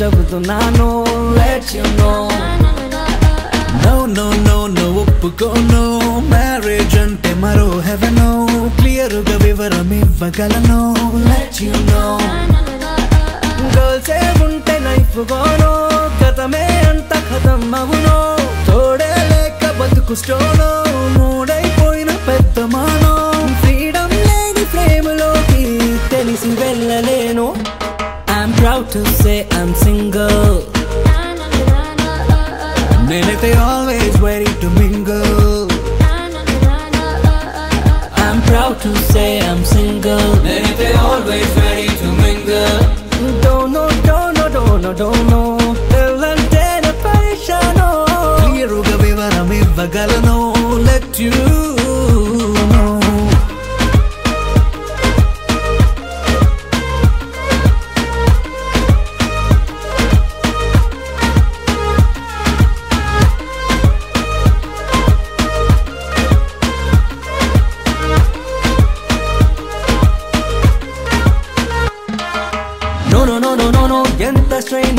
చెబుతు నాను let you know no no no no ఒప్పుకోను marriage అంటే మరో heaven clear గా వివరం ఇవ్వగలను let you know girls ఏ ఉంటే నైపుగాను కథమే అంత కథం అవును తోడే లేక బతుకు స్టోను మూడైపోయిన పెద్ద మాను ఫ్రీడమ్ లేని ప్రేమలోకి తెలిసి వెళ్ళలేను I'm proud to say I'm single. Nenete always ready to mingle. I'm proud to say I'm single. Nenete always ready to mingle. Don't know. Pellante Preshano. Clearuga vivaram ivvagalanu. Let you. No, ఎంత strain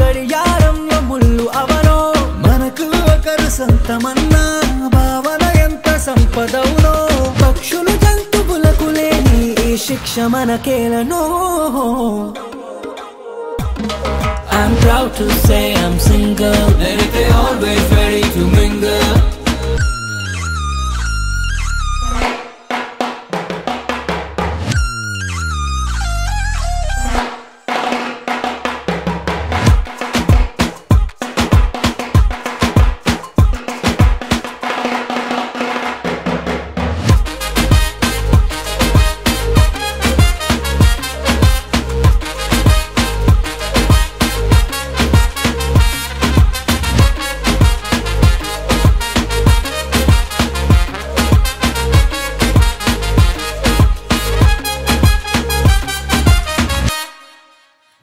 గడియారంలో ముళ్ళు అవనో మనకు ఒకరు సంతమన్నా భావన ఎంత సంపదవునో పక్షులు జంతువులకు లేని ఈ శిక్ష మనకేలనో I'm proud to say I'm single Nenete always ready to mingle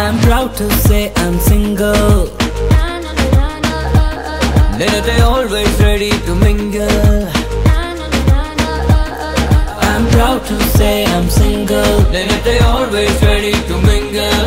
I'm proud to say I'm single Nenete always ready to mingle I'm proud to say I'm single Nenete always ready to mingle